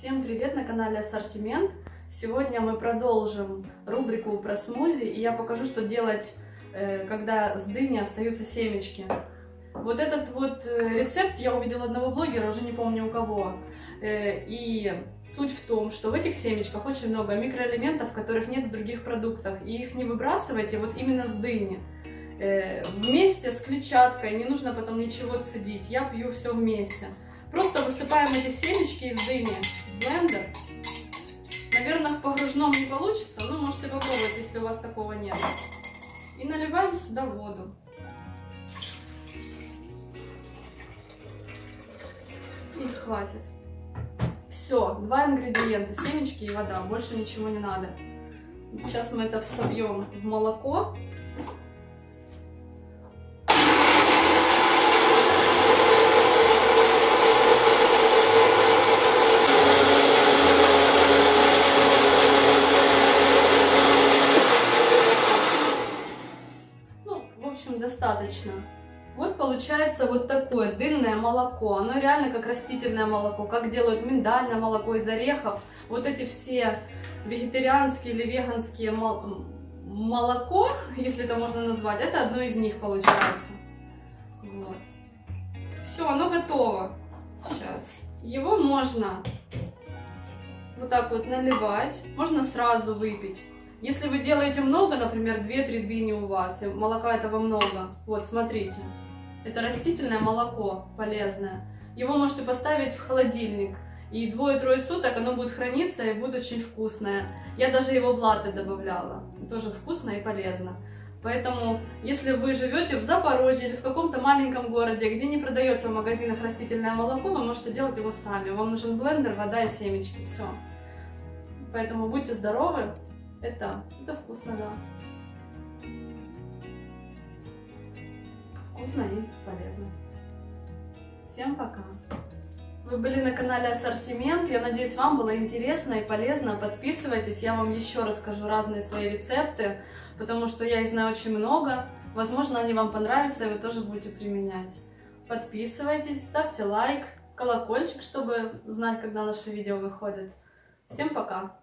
Всем привет, на канале Ассортимент. Сегодня мы продолжим рубрику про смузи, и я покажу, что делать, когда с дыни остаются семечки. Вот этот вот рецепт я увидела одного блогера, уже не помню у кого. И суть в том, что в этих семечках очень много микроэлементов, которых нет в других продуктах. И их не выбрасывайте вот именно с дыни. Вместе с клетчаткой, не нужно потом ничего цедить, я пью все вместе. Просто высыпаем эти семечки из дыни в блендер. Наверное, в погружном не получится, но можете попробовать, если у вас такого нет. И наливаем сюда воду. И хватит. Все, два ингредиента, семечки и вода, больше ничего не надо. Сейчас мы это собьем в молоко. Достаточно. Вот получается вот такое дынное молоко. Оно реально как растительное молоко, как делают миндальное молоко из орехов. Вот эти все вегетарианские или веганские молоко, если это можно назвать, это одно из них получается. Вот. Все, оно готово. Сейчас. Его можно вот так вот наливать. Можно сразу выпить. Если вы делаете много, например, 2-3 дыни у вас, и молока этого много, вот, смотрите, это растительное молоко, полезное. Его можете поставить в холодильник, и 2-3 суток оно будет храниться и будет очень вкусное. Я даже его в латте добавляла, тоже вкусно и полезно. Поэтому, если вы живете в Запорожье или в каком-то маленьком городе, где не продается в магазинах растительное молоко, вы можете делать его сами. Вам нужен блендер, вода и семечки, все. Поэтому будьте здоровы. Это вкусно, да. Вкусно и полезно. Всем пока. Вы были на канале Ассортимент. Я надеюсь, вам было интересно и полезно. Подписывайтесь, я вам еще расскажу разные свои рецепты, потому что я их знаю очень много. Возможно, они вам понравятся, и вы тоже будете применять. Подписывайтесь, ставьте лайк, колокольчик, чтобы знать, когда наши видео выходят. Всем пока!